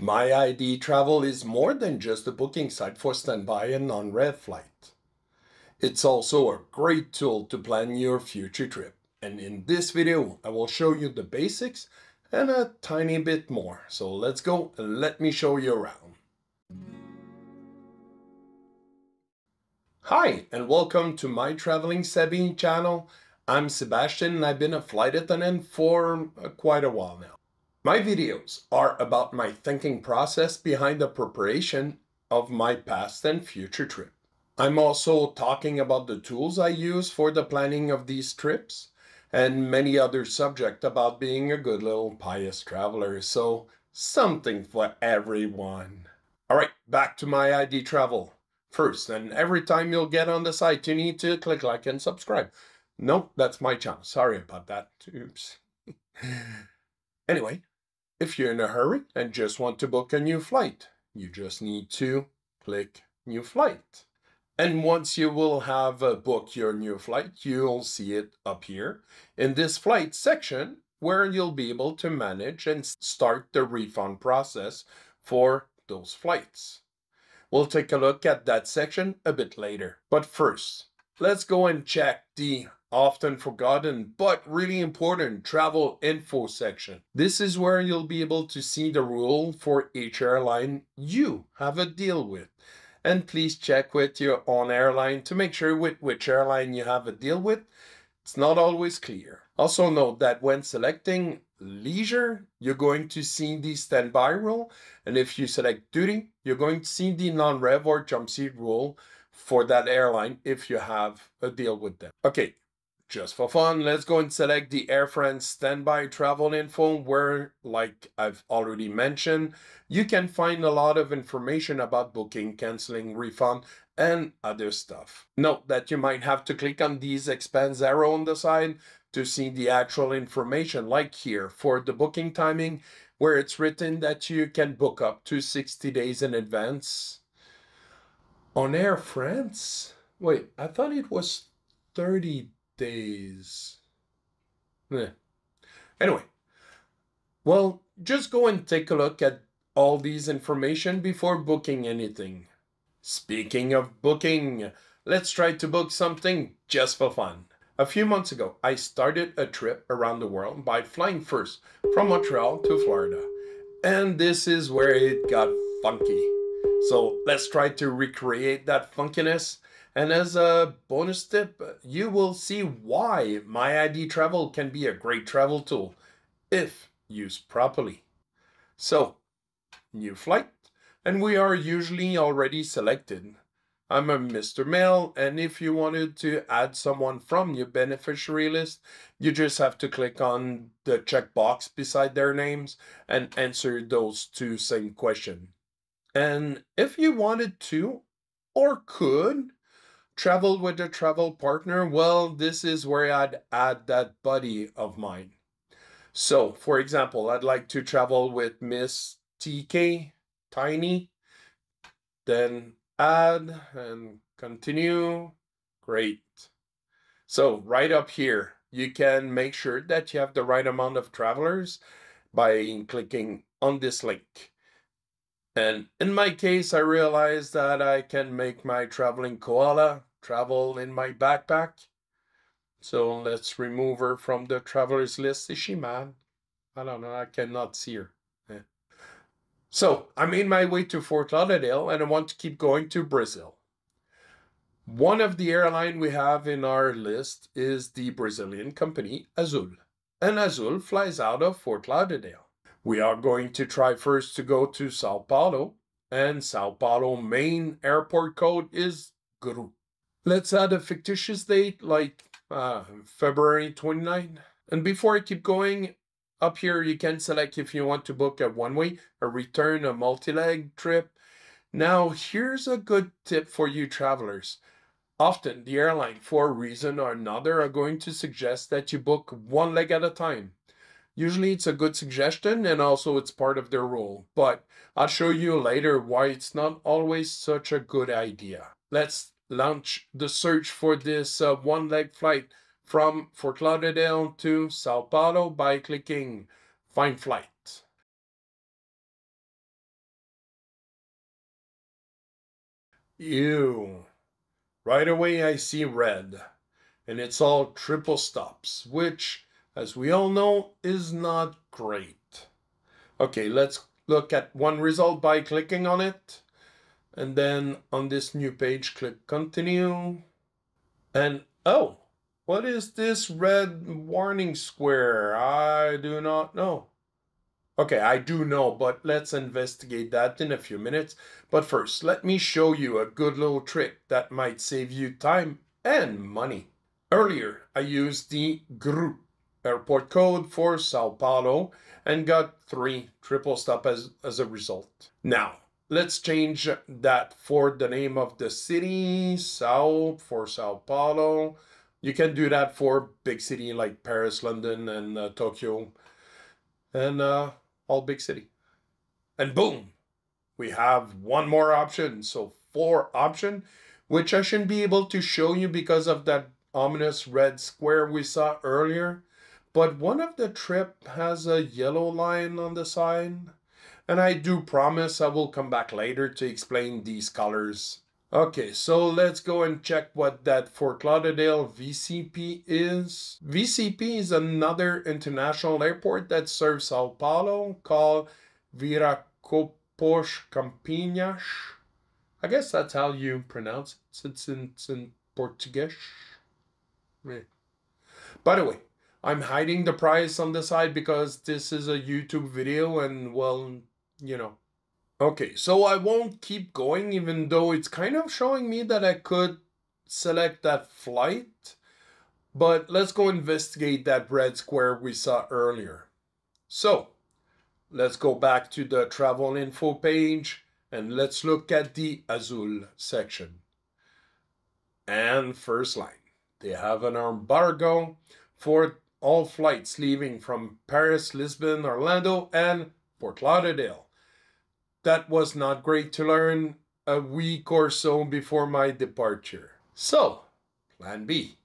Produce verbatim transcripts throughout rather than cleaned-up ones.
myIDTravel is more than just a booking site for standby and non-rev flight. It's also a great tool to plan your future trip. And in this video, I will show you the basics and a tiny bit more. So let's go and let me show you around. Hi, and welcome to my Travelling Sebi channel. I'm Sebastian and I've been a flight attendant for quite a while now. My videos are about my thinking process behind the preparation of my past and future trip. I'm also talking about the tools I use for the planning of these trips and many other subjects about being a good little pious traveler. So something for everyone. All right, back to myIDTravel. First, and every time you'll get on the site, you need to click like and subscribe. Nope, that's my channel. Sorry about that. Oops. Anyway, if you're in a hurry and just want to book a new flight, you just need to click new flight. And once you will have uh, booked your new flight, you'll see it up here in this flight section where you'll be able to manage and start the refund process for those flights. We'll take a look at that section a bit later. But first, let's go and check the often forgotten but really important travel info section. This is where you'll be able to see the rule for each airline you have a deal with. And please check with your own airline to make sure with which airline you have a deal with. It's not always clear. Also note that when selecting leisure, you're going to see the standby rule. And if you select duty, you're going to see the non-rev or jump seat rule for that airline if you have a deal with them. Okay, just for fun, let's go and select the Air France standby travel info where, like I've already mentioned, you can find a lot of information about booking, canceling, refund, and other stuff. Note that you might have to click on these expense arrow on the side to see the actual information, like here for the booking timing, where it's written that you can book up to sixty days in advance. On Air France, wait, I thought it was thirty days. Eh. Anyway, well, just go and take a look at all these information before booking anything. Speaking of booking, let's try to book something just for fun. A few months ago, I started a trip around the world by flying first from Montreal to Florida. And this is where it got funky. So let's try to recreate that funkiness. And as a bonus tip, you will see why myIDTravel can be a great travel tool if used properly. So, new flight, and we are usually already selected. I'm a Mister Mail, and if you wanted to add someone from your beneficiary list, you just have to click on the checkbox beside their names and answer those two same questions. And if you wanted to, or could, travel with a travel partner, well, this is where I'd add that buddy of mine. So, for example, I'd like to travel with Miss T K, Tiny, then add and continue. Great. So right up here, you can make sure that you have the right amount of travelers by clicking on this link. And in my case, I realized that I can make my traveling koala travel in my backpack. So let's remove her from the travelers list. Is she mad? I don't know. I cannot see her. So I made my way to Fort Lauderdale and I want to keep going to Brazil. One of the airlines we have in our list is the Brazilian company Azul. And Azul flies out of Fort Lauderdale. We are going to try first to go to Sao Paulo. And Sao Paulo main airport code is G R U. Let's add a fictitious date like uh, February twenty-ninth. And before I keep going, up here, you can select if you want to book a one-way, a return, a multi-leg trip. Now, here's a good tip for you travelers. Often, the airline, for a reason or another, are going to suggest that you book one leg at a time. Usually, it's a good suggestion, and also it's part of their rule. But I'll show you later why it's not always such a good idea. Let's launch the search for this uh, one-leg flight from Fort Lauderdale to Sao Paulo by clicking Find Flight. Ew. Right away I see red, and it's all triple stops, which, as we all know, is not great. Okay, let's look at one result by clicking on it, and then on this new page click continue, and oh, what is this red warning square? I do not know. Okay, I do know, but let's investigate that in a few minutes. But first, let me show you a good little trick that might save you time and money. Earlier, I used the G R U airport code for Sao Paulo and got three triple stop as, as a result. Now, let's change that for the name of the city, Sao for Sao Paulo. You can do that for big city like Paris, London, and uh, Tokyo, and uh, all big city. And boom, we have one more option. So four option, which I shouldn't be able to show you because of that ominous red square we saw earlier. But one of the trip has a yellow line on the side. And I do promise I will come back later to explain these colors. Okay, so let's go and check what that Fort Lauderdale V C P is. V C P is another international airport that serves Sao Paulo called Viracopos Campinas. I guess that's how you pronounce it since it's in Portuguese. By the way, I'm hiding the price on the side because this is a YouTube video and, well, you know. Okay, so I won't keep going, even though it's kind of showing me that I could select that flight. But let's go investigate that red square we saw earlier. So, let's go back to the travel info page and let's look at the Azul section. And first line, they have an embargo for all flights leaving from Paris, Lisbon, Orlando, and Fort Lauderdale. That was not great to learn a week or so before my departure. So, plan B.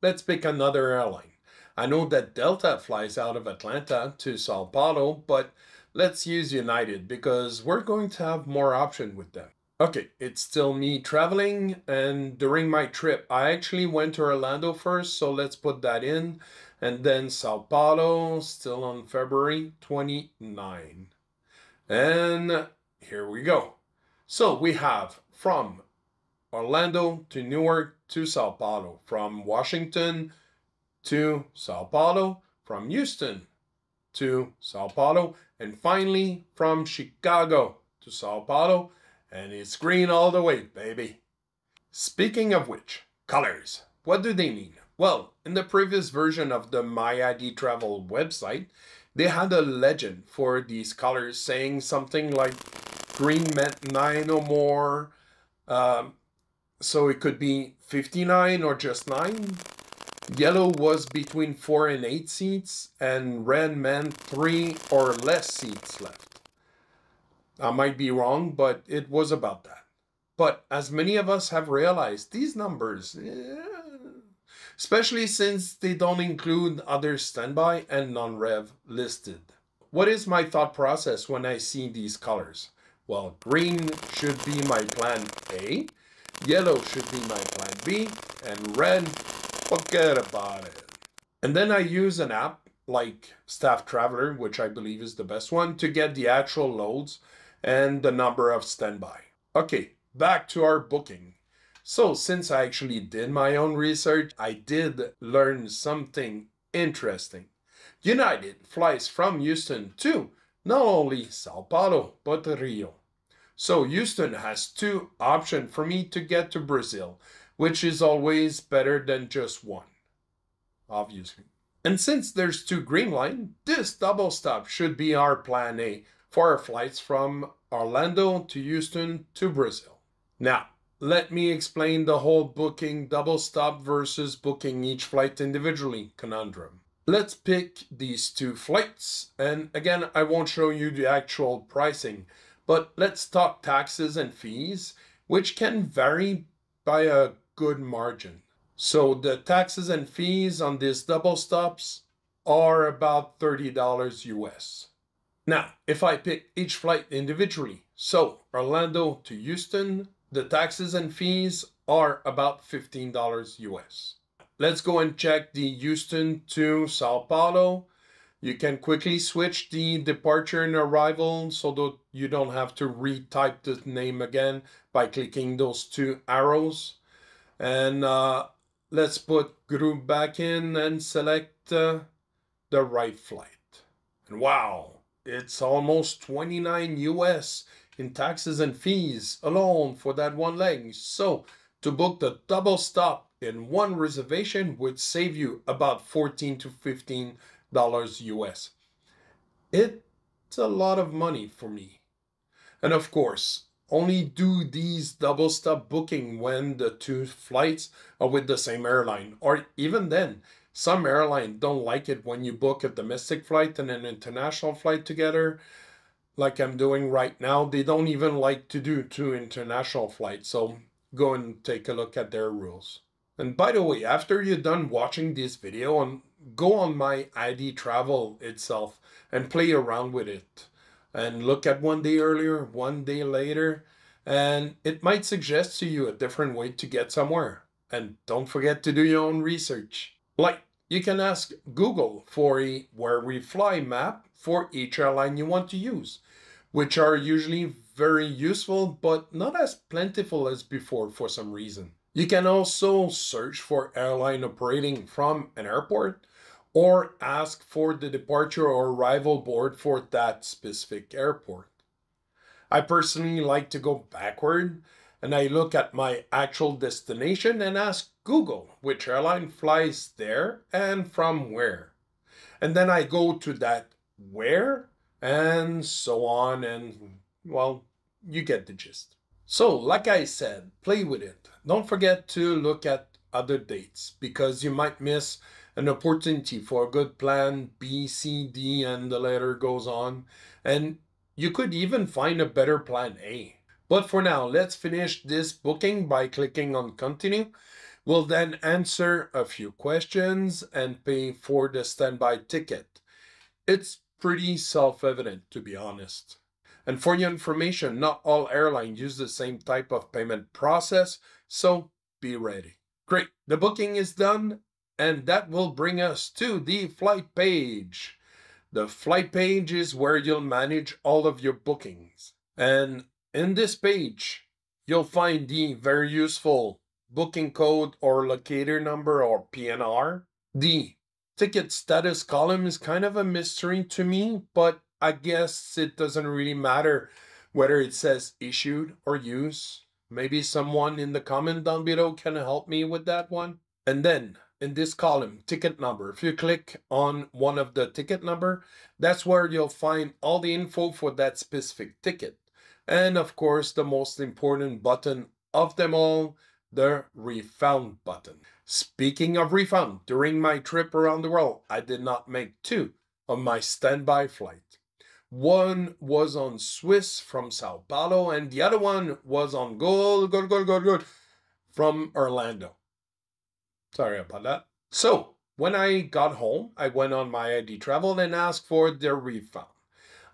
Let's pick another airline. I know that Delta flies out of Atlanta to Sao Paulo, but let's use United because we're going to have more options with them. Okay, it's still me traveling, and during my trip, I actually went to Orlando first, so let's put that in, and then Sao Paulo, still on February twenty-ninth. And here we go. So we have from Orlando to Newark to Sao Paulo, from Washington to Sao Paulo, from Houston to Sao Paulo, and finally from Chicago to Sao Paulo, and it's green all the way, baby. Speaking of which, colors, what do they mean? Well, in the previous version of the my I D Travel website, they had a legend for these colors saying something like green meant nine or more. Um, so it could be fifty-nine or just nine. Yellow was between four and eight seats, and red meant three or less seats left. I might be wrong, but it was about that. But as many of us have realized, these numbers, yeah, especially since they don't include other standby and non-rev listed. What is my thought process when I see these colors? Well, green should be my plan A, yellow should be my plan B, and red, forget about it. And then I use an app like Staff Traveler, which I believe is the best one, to get the actual loads and the number of standby. Okay, back to our booking. So, since I actually did my own research, I did learn something interesting. United flies from Houston to not only Sao Paulo, but Rio. So, Houston has two options for me to get to Brazil, which is always better than just one, obviously. And since there's two green lines, this double stop should be our plan A for our flights from Orlando to Houston to Brazil. Now, let me explain the whole booking double stop versus booking each flight individually conundrum. Let's pick these two flights, and again, I won't show you the actual pricing, but let's talk taxes and fees, which can vary by a good margin. So the taxes and fees on these double stops are about thirty dollars U S. Now, if I pick each flight individually, so Orlando to Houston, the taxes and fees are about fifteen dollars U S. Let's go and check the Houston to Sao Paulo. You can quickly switch the departure and arrival so that you don't have to retype the name again by clicking those two arrows. And uh, let's put G R U back in and select uh, the right flight. And wow, it's almost twenty-nine U S in taxes and fees alone for that one leg. So to book the double stop in one reservation would save you about fourteen to fifteen dollars U S. It's a lot of money for me. And of course, only do these double stop booking when the two flights are with the same airline, or even then, some airlines don't like it when you book a domestic flight and an international flight together, like I'm doing right now. They don't even like to do two international flights, so go and take a look at their rules. And by the way, after you're done watching this video, on, go on my myIDTravel itself and play around with it. And look at one day earlier, one day later, and it might suggest to you a different way to get somewhere. And don't forget to do your own research. Like, you can ask Google for a where we fly map for each airline you want to use, which are usually very useful, but not as plentiful as before for some reason. You can also search for airline operating from an airport or ask for the departure or arrival board for that specific airport. I personally like to go backward and I look at my actual destination and ask Google which airline flies there and from where. And then I go to that where and so on, and well, you get the gist. So, like I said, play with it. Don't forget to look at other dates because you might miss an opportunity for a good plan B, C, D, and the letter goes on. And you could even find a better plan A. But for now, let's finish this booking by clicking on continue. We'll then answer a few questions and pay for the standby ticket. It's pretty self-evident, to be honest. And for your information, not all airlines use the same type of payment process, so be ready. Great, the booking is done, and that will bring us to the flight page. The flight page is where you'll manage all of your bookings. And in this page, you'll find the very useful booking code or locator number or P N R. The ticket status column is kind of a mystery to me, but I guess it doesn't really matter whether it says issued or used. Maybe someone in the comment down below can help me with that one. And then in this column, ticket number, if you click on one of the ticket number, that's where you'll find all the info for that specific ticket. And of course, the most important button of them all, the refund button. Speaking of refund, during my trip around the world, I did not make two of my standby flights. One was on Swiss from Sao Paulo, and the other one was on Gol, Gol, Gol, Gol, Gol from Orlando. Sorry about that. So when I got home, I went on my myIDTravel and asked for the refund.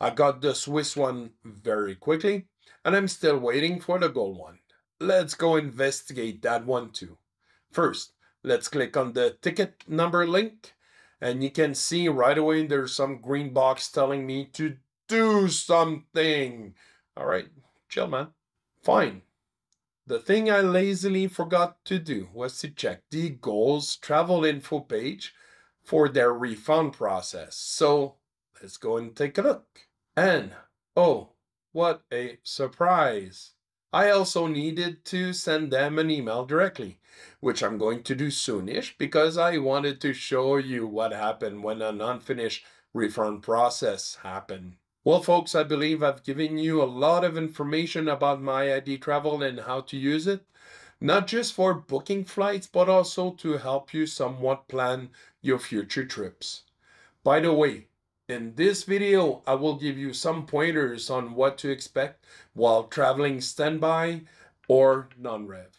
I got the Swiss one very quickly, and I'm still waiting for the Gol one. Let's go investigate that one too. First, let's click on the ticket number link, and you can see right away there's some green box telling me to do something. All right, chill, man. Fine. The thing I lazily forgot to do was to check the Gol's travel info page for their refund process. So let's go and take a look. And oh, what a surprise. I also needed to send them an email directly, which I'm going to do soonish because I wanted to show you what happened when an unfinished refund process happened. Well, folks, I believe I've given you a lot of information about myIDTravel and how to use it, not just for booking flights, but also to help you somewhat plan your future trips. By the way, in this video, I will give you some pointers on what to expect while traveling standby or non-rev.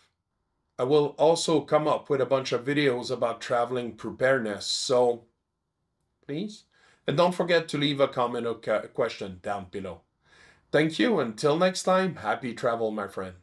I will also come up with a bunch of videos about traveling preparedness, so please. And don't forget to leave a comment or question down below. Thank you. Until next time, happy travel, my friend.